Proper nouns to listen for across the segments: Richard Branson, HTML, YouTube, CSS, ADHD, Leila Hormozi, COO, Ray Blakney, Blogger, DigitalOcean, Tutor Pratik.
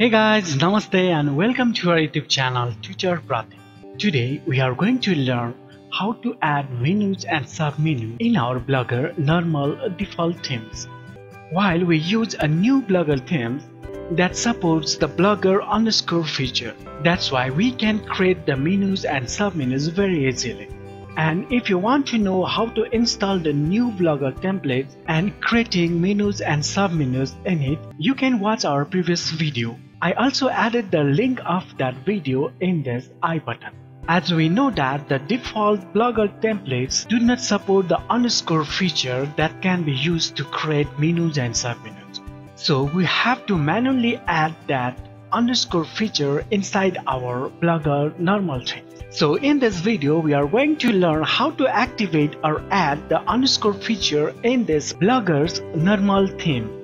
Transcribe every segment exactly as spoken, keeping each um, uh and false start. Hey guys, namaste and welcome to our YouTube channel Tutor Pratik. Today we are going to learn how to add menus and submenus in our Blogger normal default themes, while we use a new Blogger theme that supports the Blogger underscore feature. That's why we can create the menus and submenus very easily. And if you want to know how to install the new Blogger templates and creating menus and submenus in it, you can watch our previous video. I also added the link of that video in this I button. As we know that the default Blogger templates do not support the underscore feature that can be used to create menus and submenus. So we have to manually add that underscore feature inside our Blogger normal theme. So in this video we are going to learn how to activate or add the underscore feature in this Blogger's normal theme.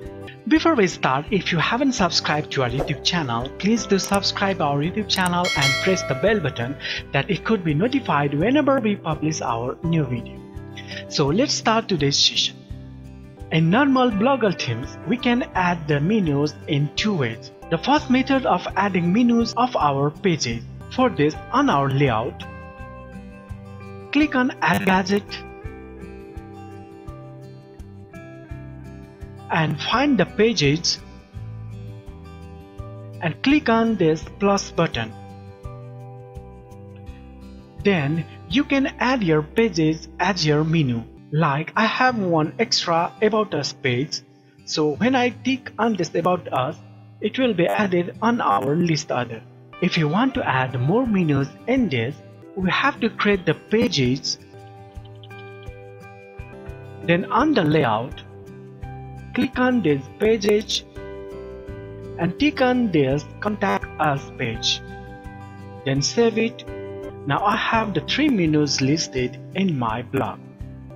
Before we start, if you haven't subscribed to our YouTube channel, please do subscribe our YouTube channel and press the bell button that it could be notified whenever we publish our new video. So let's start today's session. In normal Blogger themes, we can add the menus in two ways. The first method of adding menus of our pages. For this, on our layout, click on Add Gadget and find the pages and click on this plus button. Then you can add your pages as your menu. Like, I have one extra About Us page, so when I click on this About Us, it will be added on our list other. If you want to add more menus in this, we have to create the pages, then on the layout, click on this pages and click on this Contact Us page, then save it. Now I have the three menus listed in my blog.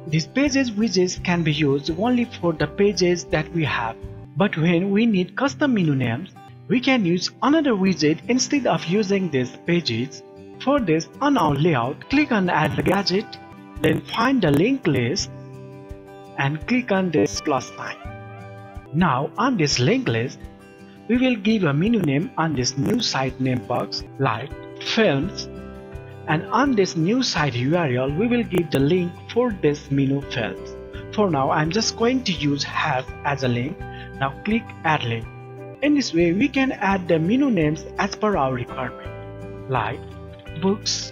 These pages widgets can be used only for the pages that we have. But when we need custom menu names, we can use another widget instead of using these pages. For this, on our layout, click on Add the Gadget, then find the link list and click on this plus sign. Now on this link list, we will give a menu name on this new site name box like Films, and on this new site U R L we will give the link for this menu Films. For now, I am just going to use Has as a link. Now click Add Link. In this way, we can add the menu names as per our requirement, like Books,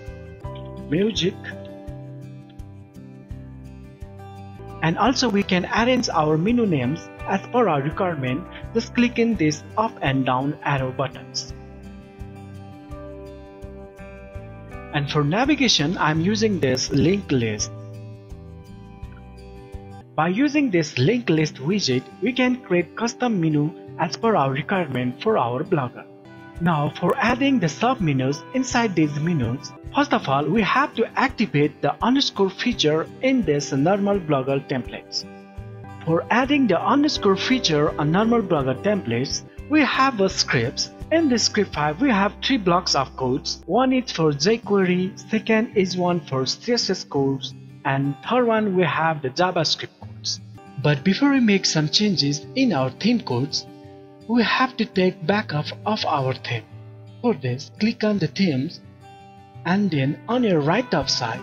Music, and also we can arrange our menu names as per our requirement. Just click in this up and down arrow buttons. And for navigation, I am using this link list. By using this link list widget, we can create custom menu as per our requirement for our Blogger. Now for adding the submenus inside these menus, first of all we have to activate the underscore feature in this normal Blogger templates. For adding the underscore feature on normal Blogger templates, we have a scripts. In the script file we have three blocks of codes. One is for jQuery, second is one for C S S codes, and third one we have the JavaScript. But before we make some changes in our theme codes, we have to take backup of our theme. For this, click on the themes and then on your right top side,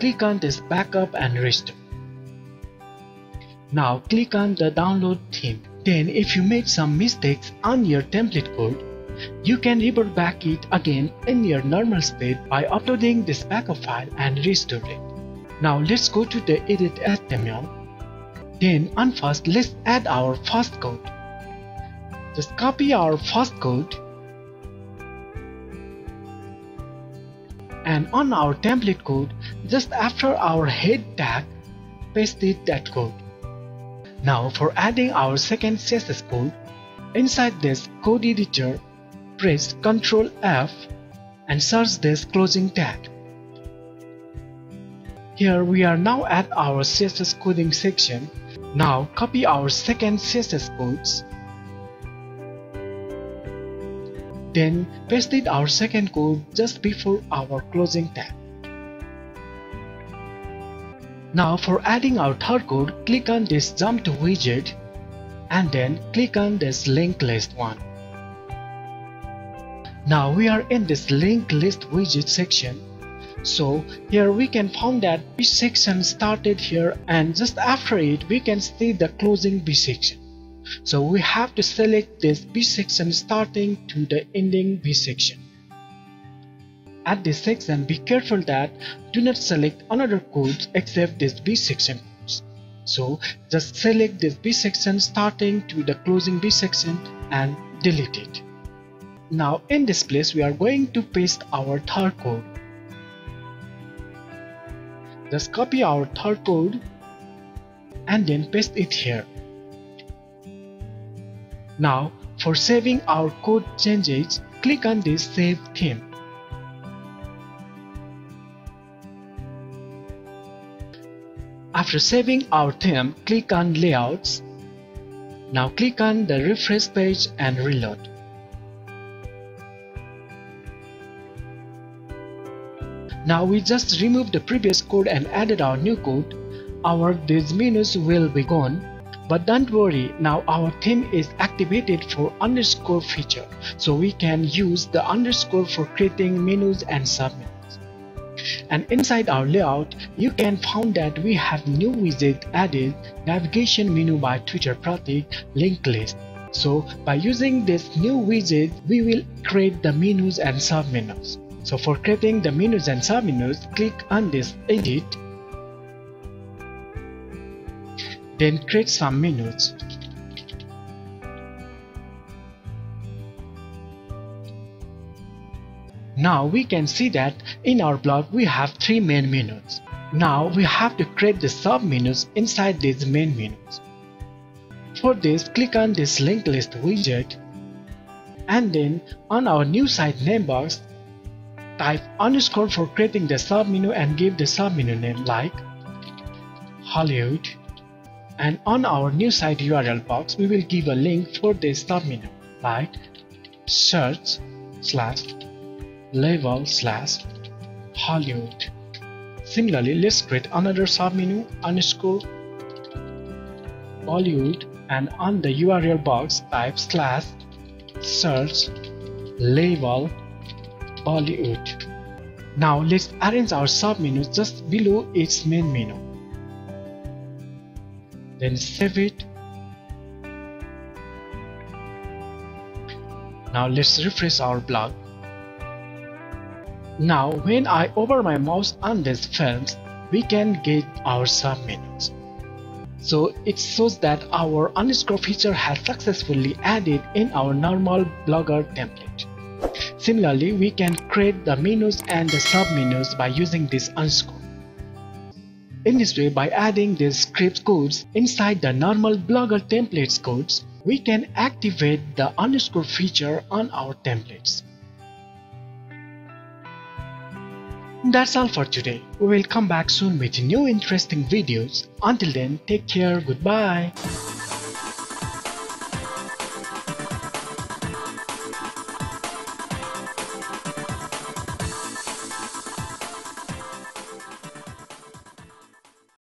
click on this backup and restore. Now click on the download theme. Then if you made some mistakes on your template code, you can revert back it again in your normal space by uploading this backup file and restore it. Now let's go to the edit H T M L. Then on first, let's add our first code. Just copy our first code and on our template code, just after our head tag, paste it that code. Now for adding our second C S S code, inside this code editor, press Ctrl F and search this closing tag. Here we are now at our C S S coding section. Now copy our second C S S codes. Then paste it our second code just before our closing tab. Now for adding our third code, click on this jump to widget and then click on this link list one. Now we are in this linked list widget section. So here we can find that which section started here, and just after it we can see the closing B section. So we have to select this B section starting to the ending B section. At this section, be careful that do not select another codes except this B section codes. So just select this B section starting to the closing B section and delete it. Now in this place we are going to paste our third code. Just copy our third code and then paste it here. Now for saving our code changes, click on this save theme. After saving our theme, click on layouts. Now click on the refresh page and reload. Now we just removed the previous code and added our new code. Our these menus will be gone. But don't worry, now our theme is activated for underscore feature. So we can use the underscore for creating menus and submenus. And inside our layout, you can find that we have new widget added, navigation menu by Tutor Pratik, linked list. So by using this new widget, we will create the menus and submenus. So for creating the menus and submenus, click on this edit, then create some menus. Now we can see that in our blog we have three main menus. Now we have to create the submenus inside these main menus. For this, click on this linked list widget and then on our new site name box, type underscore for creating the submenu and give the submenu name like Hollywood, and on our new site U R L box we will give a link for this submenu like search slash level slash Hollywood. Similarly, let's create another submenu underscore Hollywood, and on the U R L box type slash search level Hollywood. Now let's arrange our submenus just below its main menu. Then save it. Now let's refresh our blog. Now when I hover my mouse on these films, we can get our submenus. So it shows that our underscore feature has successfully added in our normal Blogger template. Similarly, we can create the menus and the submenus by using this underscore. In this way, by adding these script codes inside the normal Blogger templates codes, we can activate the underscore feature on our templates. That's all for today. We will come back soon with new interesting videos. Until then, take care, goodbye.